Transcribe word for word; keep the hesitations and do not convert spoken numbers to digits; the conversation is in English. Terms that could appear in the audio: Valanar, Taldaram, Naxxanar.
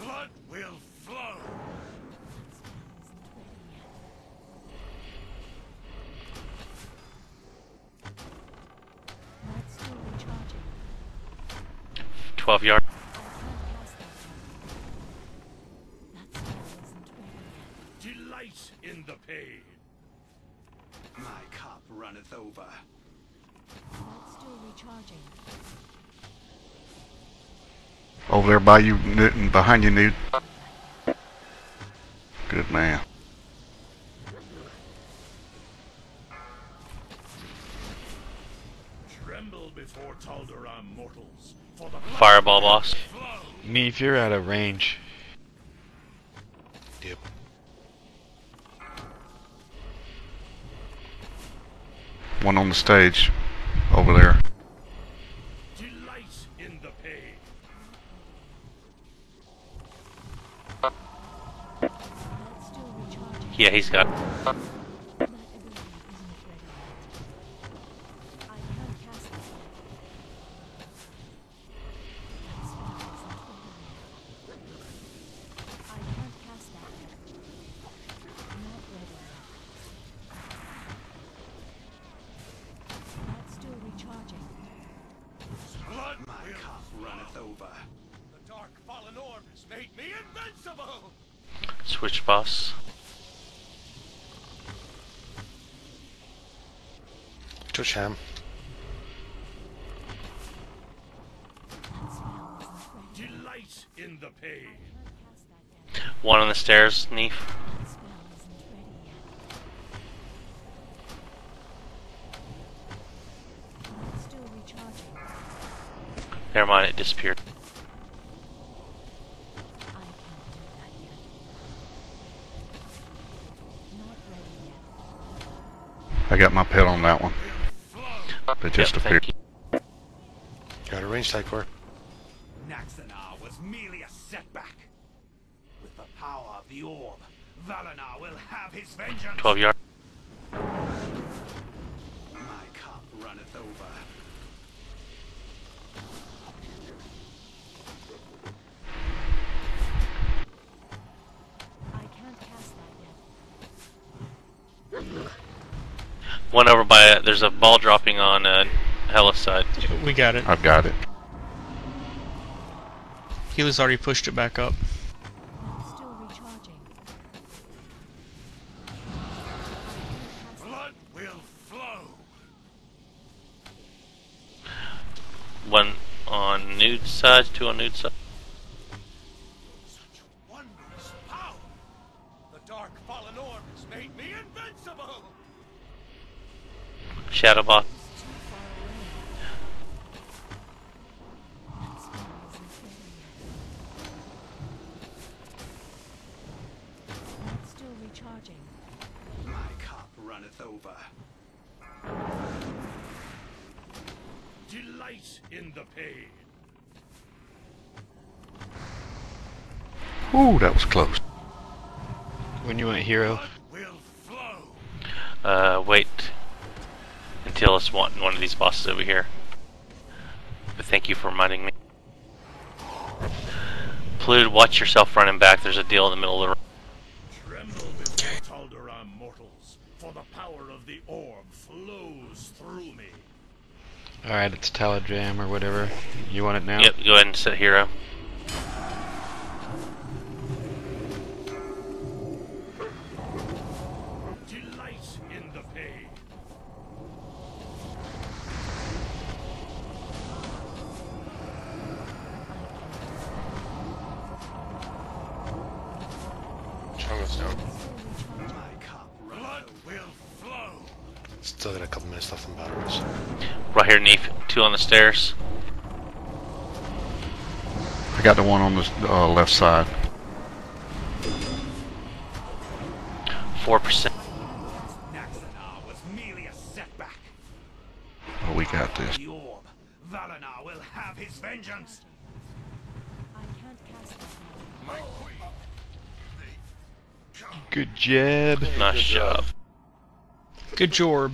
Blood will flow. Twelve yards. Delight in the pain. My cup runneth over. Not still recharging. Over there by you, Newton, behind you, Newton. Good man. Tremble before Taldaram mortals. For the fireball boss. Neve, you're out of range. Yep. One on the stage, over there. Delight in the pain. Yeah, he's got. Switch boss. Touch him. Delight in the pain. One on the stairs, Neve. Never mind, it disappeared. I got my pet on that one. It just yep, appeared. Got a range tight core. Naxxanar was merely a setback. With the power of the orb, Valanar will have his vengeance. Twelve yards. My cup runneth over. I can't cast that yet. One over by, uh, there's a ball dropping on uh, Hella's side. We got it. I've got it. Healy's already pushed it back up. Still recharging. Blood will flow. One on nude side, two on nude side. Such wondrous power! The dark fallen orb has made me invincible! Shadowbot. Still recharging. My cup runneth over. Delight in the pain. Ooh, that was close. When you went hero. Uh, wait. Until it's one, one of these bosses over here. But thank you for reminding me. Plude, watch yourself running back. There's a deal in the middle of the room. Tremble before Taldaram mortals, for the power of the orb flows through me. Alright, it's Taldaram or whatever. You want it now? Yep, go ahead and set hero. Still got a couple minutes left on batteries. Right here, Neve. Two on the stairs. I got the one on the uh, left side. Four percent. Naxxanar was merely a setback. Oh, we got this. The orb. Valanar will have his vengeance. I can't cast that. Good job. Nice job. Good job.